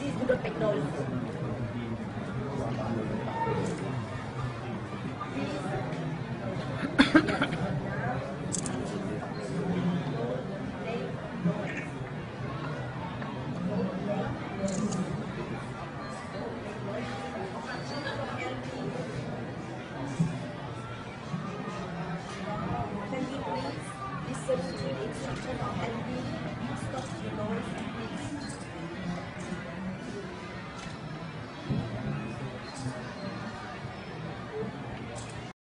these do not acknowledge